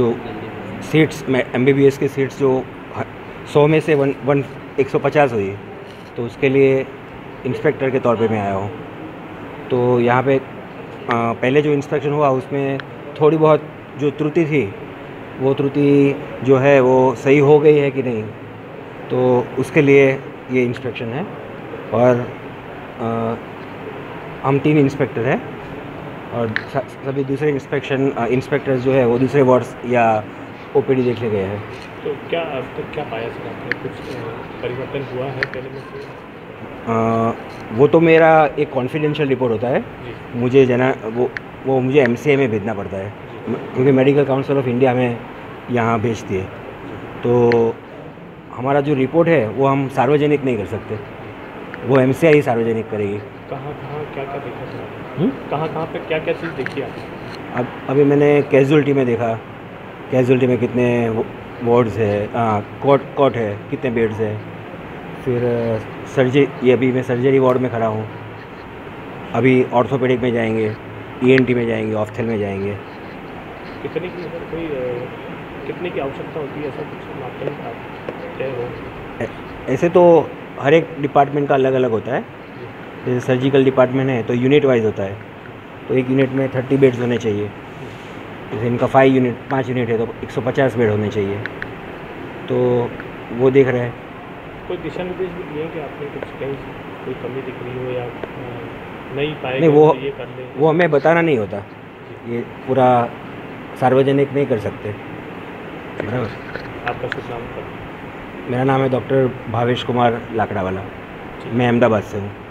जो सीट्स में MBBS की सीट्स जो 100 में से 150 हुई, तो उसके लिए इंस्पेक्टर के तौर पे मैं आया हूँ। तो यहाँ पे पहले जो इंस्पेक्शन हुआ उसमें थोड़ी बहुत जो त्रुटि थी वो त्रुटि जो है वो सही हो गई है कि नहीं, तो उसके लिए ये इंस्पेक्शन है। और हम 3 इंस्पेक्टर हैं और सभी दूसरे इंस्पेक्टर्स जो है वो दूसरे वार्ड्स या OPD देखने गए हैं। तो क्या अब तक क्या पाया सर आपने, कुछ परिवर्तन हुआ है पहले में से? वो तो मेरा एक कॉन्फिडेंशियल रिपोर्ट होता है, मुझे वो मुझे MCI में भेजना पड़ता है क्योंकि मेडिकल काउंसिल ऑफ इंडिया हमें यहाँ भेजती है। तो हमारा जो रिपोर्ट है वो हम सार्वजनिक नहीं कर सकते, वो MCI ही सार्वजनिक करेगी। कहाँ क्या देखा सर, कहाँ पे क्या चीज़ देखी आपने? अभी मैंने कैजुअलिटी में देखा, कैजुअलिटी में कितने वार्ड्स है, कॉट है, कितने बेड्स है। फिर सर्जरी, अभी मैं सर्जरी वार्ड में खड़ा हूँ, अभी ऑर्थोपेडिक में जाएंगे, ENT में जाएंगे, ऑफ्थेल में जाएंगे। कितने की सर कोई कितने की आवश्यकता होती है सर, कुछ मापदंड हो? ऐसे तो हर एक डिपार्टमेंट का अलग अलग होता है। जैसे सर्जिकल डिपार्टमेंट है तो यूनिट वाइज होता है, तो एक यूनिट में 30 बेड्स होने चाहिए। जैसे इनका 5 यूनिट है तो 150 बेड होने चाहिए, तो वो देख रहे हैं। कोई दिशा निर्देश भी दिए कि आपने कुछ कहीं कोई कमी दिख रही हो या नहीं पाए? नहीं, वो हमें बताना नहीं होता, ये पूरा सार्वजनिक नहीं कर सकते। बराबर। आपका शुभ नाम? मेरा नाम है डॉक्टर भावेश कुमार लाकड़ावाला, मैं अहमदाबाद से हूँ।